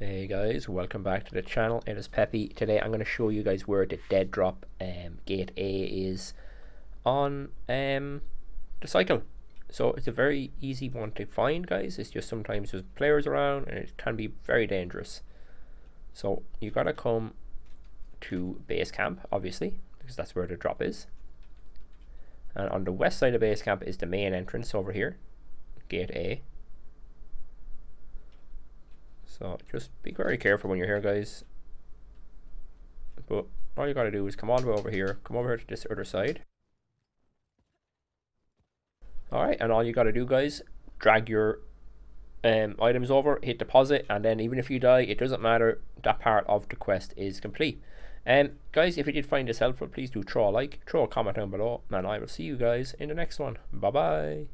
Hey guys, welcome back to the channel. It is Peppy. Today I'm going to show you guys where the dead drop Gate A is on the cycle. So it's a very easy one to find, guys. It's just sometimes there's players around and it can be very dangerous. So you got to come to base camp, obviously, because that's where the drop is. And on the west side of base camp is the main entrance over here, Gate A. So just be very careful when you're here, guys. But all you gotta do is come on over here, to this other side. Alright, and all you gotta do, guys, drag your items over, hit deposit, and then even if you die, it doesn't matter. That part of the quest is complete. Guys, if you did find this helpful, please do throw a like, throw a comment down below, and I will see you guys in the next one. Bye bye.